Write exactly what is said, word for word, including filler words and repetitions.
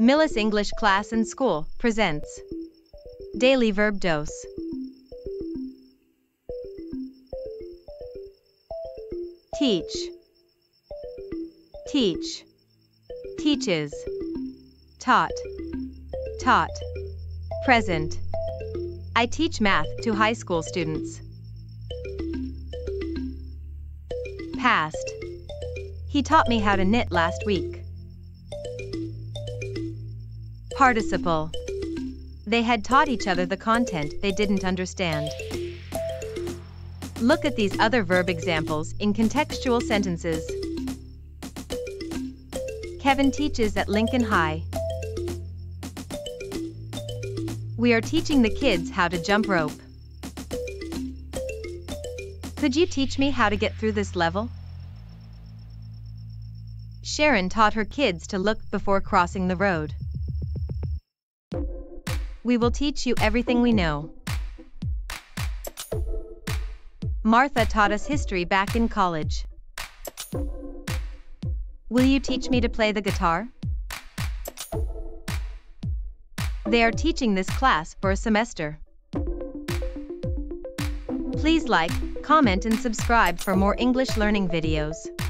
Millis English Class and School presents Daily Verb Dose. Teach. Teach. Teaches. Taught. Taught. Present. I teach math to high school students. Past. He taught me how to knit last week. Participle. They had taught each other the content they didn't understand. Look at these other verb examples in contextual sentences. Kevin teaches at Lincoln High. We are teaching the kids how to jump rope. Could you teach me how to get through this level? Sharon taught her kids to look before crossing the road. We will teach you everything we know. Martha taught us history back in college. Will you teach me to play the guitar? They are teaching this class for a semester. Please like, comment and subscribe for more English learning videos.